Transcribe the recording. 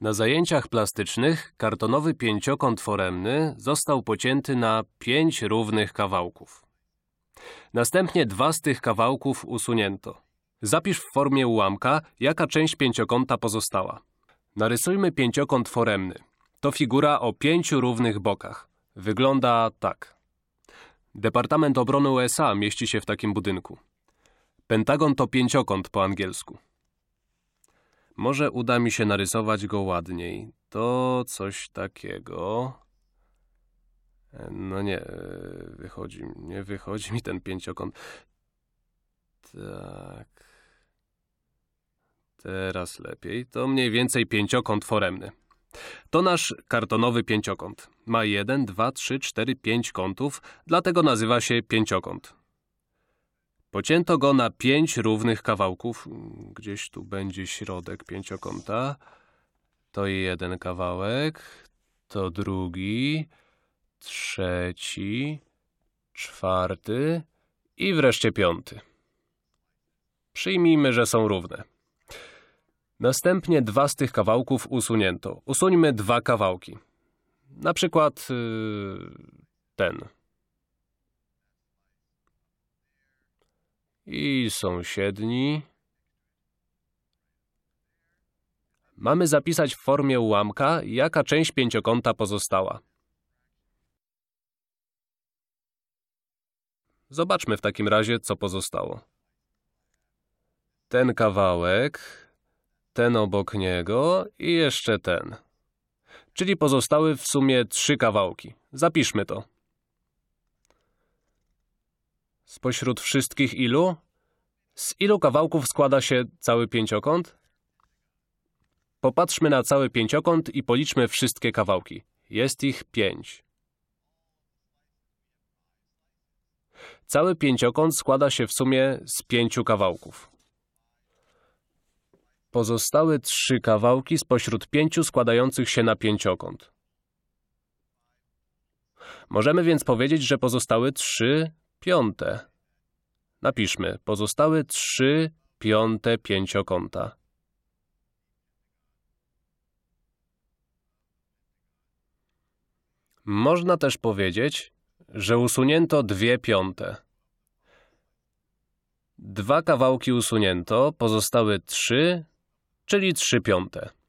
Na zajęciach plastycznych kartonowy pięciokąt foremny został pocięty na 5 równych kawałków. Następnie 2 z tych kawałków usunięto. Zapisz w formie ułamka, jaka część pięciokąta pozostała. Narysujmy pięciokąt foremny. To figura o 5 równych bokach. Wygląda tak. Departament Obrony USA mieści się w takim budynku. Pentagon to pięciokąt po angielsku. Może uda mi się narysować go ładniej. To coś takiego... No nie, nie wychodzi mi ten pięciokąt. Tak... Teraz lepiej. To mniej więcej pięciokąt foremny. To nasz kartonowy pięciokąt. Ma 1, 2, 3, 4, 5 kątów, dlatego nazywa się pięciokąt. Pocięto go na 5 równych kawałków. Gdzieś tu będzie środek pięciokąta. To jeden kawałek, to drugi, trzeci, czwarty i wreszcie 5. Przyjmijmy, że są równe. Następnie 2 z tych kawałków usunięto. Usuńmy 2 kawałki. Na przykład ten. I sąsiedni. Mamy zapisać w formie ułamka, jaka część pięciokąta pozostała. Zobaczmy w takim razie, co pozostało. Ten kawałek, ten obok niego i jeszcze ten. Czyli pozostały w sumie 3 kawałki. Zapiszmy to. Spośród wszystkich ilu? Z ilu kawałków składa się cały pięciokąt? Popatrzmy na cały pięciokąt i policzmy wszystkie kawałki. Jest ich 5. Cały pięciokąt składa się w sumie z 5 kawałków. Pozostały 3 kawałki spośród 5 składających się na pięciokąt. Możemy więc powiedzieć, że pozostały 3/5. Napiszmy, pozostały 3/5 pięciokąta. Można też powiedzieć, że usunięto 2/5. 2 kawałki usunięto, pozostały 3, czyli 3/5.